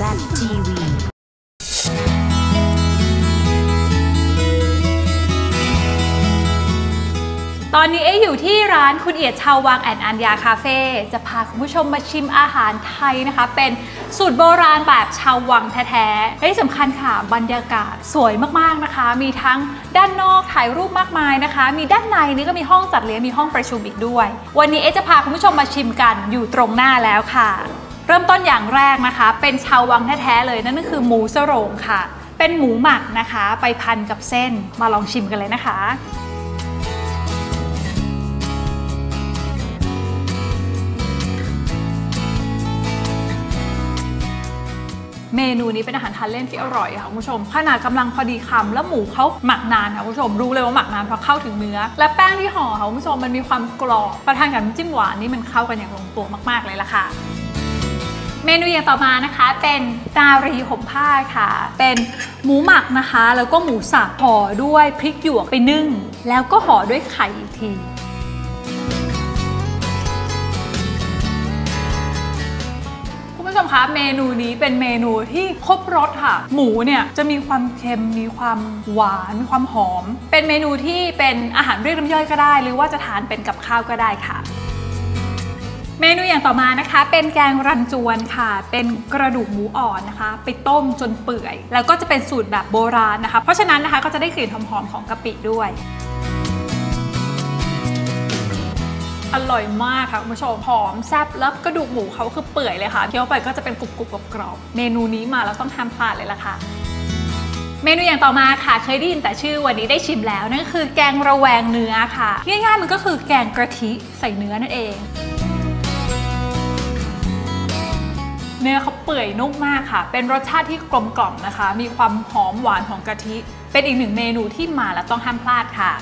Z TVตอนนี้เอ๋อยู่ที่ร้านคุณเอียดชาววังแอนอัญญาคาเฟ่จะพาคุณผู้ชมมาชิมอาหารไทยนะคะเป็นสูตรโบราณแบบชาววังแท้ๆและที่สำคัญค่ะบรรยากาศสวยมากๆนะคะมีทั้งด้านนอกถ่ายรูปมากมายนะคะมีด้านในนี่ก็มีห้องจัดเลี้ยงมีห้องประชุมอีกด้วยวันนี้เอ๋จะพาคุณผู้ชมมาชิมกันอยู่ตรงหน้าแล้วค่ะเริ่มต้นอย่างแรกนะคะเป็นชาววังแท้ๆเลยนั่นก็คือหมูสโรงค่ะเป็นหมูหมักนะคะไปพันกับเส้นมาลองชิมกันเลยนะคะเมนูนี้เป็นอาหารทานเล่นที่อร่อยค่ะคุณผู้ชมขนาดกำลังพอดีคำแล้วหมูเขาหมักนานค่ะคุณผู้ชมรู้เลยว่าหมักนานเพราะเข้าถึงเนื้อและแป้งที่ห่อค่ะคุณผู้ชมมันมีความกรอบประทานกับน้ำจิ้มหวานนี่มันเข้ากันอย่างลงตัวมากๆเลยล่ะค่ะเมนูอย่างต่อมานะคะเป็นนารีห่มผ้าค่ะเป็นหมูหมักนะคะแล้วก็หมูสับห่อด้วยพริกหยวกไปนึ่งแล้วก็ห่อด้วยไข่อีกทีเมนูนี้เป็นเมนูที่ครบรสค่ะหมูเนี่ยจะมีความเค็มมีความหวานมีความหอมเป็นเมนูที่เป็นอาหารเรียกน้ำย่อยก็ได้หรือว่าจะทานเป็นกับข้าวก็ได้ค่ะเมนูอย่างต่อมานะคะเป็นแกงรันจวนค่ะเป็นกระดูกหมูอ่อนนะคะไปต้มจนเปื่อยแล้วก็จะเป็นสูตรแบบโบราณนะคะเพราะฉะนั้นนะคะก็จะได้กลิ่นหอมๆของกะปิด้วยอร่อยมากค่ะคุณผู้ชมหอมแซ่บแล้วกระดูกหมูเขาคือเปื่อยเลยค่ะเคี้ยวไปก็จะเป็นกรุบกรุบกรอบเมนูนี้มาแล้วต้องห้ามพลาดเลยล่ะค่ะเมนูอย่างต่อมาค่ะเคยได้ยินแต่ชื่อวันนี้ได้ชิมแล้วนั่นคือแกงระแวงเนื้อค่ะง่ายๆมันก็คือแกงกะทิใส่เนื้อนั่นเองเนื้อเขาเปื่อยนุ่มมากค่ะเป็นรสชาติที่กลมกล่อมนะคะมีความหอมหวานของกะทิเป็นอีกหนึ่งเมนูที่มาแล้วต้องห้ามพลาดค่ะ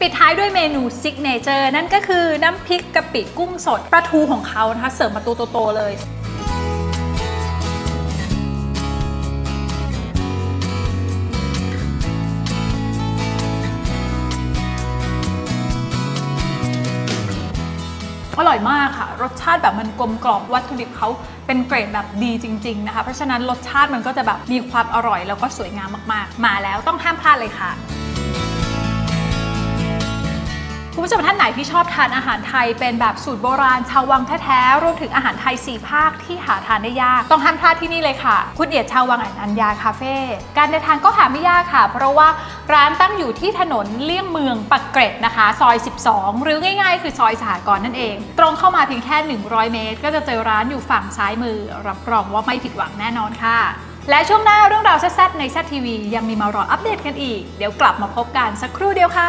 ปิดท้ายด้วยเมนูซิกเนเจอร์นั่นก็คือน้ำพริกกะปิกุ้งสดปลาทูของเขานะคะเสิร์ฟมาตัวโตๆเลยอร่อยมากค่ะรสชาติแบบมันกลมกล่อมวัตถุดิบเขาเป็นเกรดแบบดีจริงๆนะคะเพราะฉะนั้นรสชาติมันก็จะแบบมีความอร่อยแล้วก็สวยงามมากๆมาแล้วต้องห้ามพลาดเลยค่ะคุณผู้ชมท่านไหนที่ชอบทานอาหารไทยเป็นแบบสูตรโบราณชาววังแท้ๆรวมถึงอาหารไทย4ภาคที่หาทานได้ยากต้องห้ามพลาดที่นี่เลยค่ะคุณเอียดชาววังแอนอัญญาคาเฟ่การเดินทางก็หาไม่ยากค่ะเพราะว่าร้านตั้งอยู่ที่ถนนเลี่ยงเมืองปากเกร็ดนะคะซอย12หรือง่ายๆคือซอยสหกรณ์นั่นเองตรงเข้ามาเพียงแค่100เมตรก็จะเจอร้านอยู่ฝั่งซ้ายมือรับรองว่าไม่ผิดหวังแน่นอนค่ะและช่วงหน้าเรื่องราวแซ่บๆในZ TVยังมีมารออัปเดตกันอีกเดี๋ยวกลับมาพบกันสักครู่เดียวค่ะ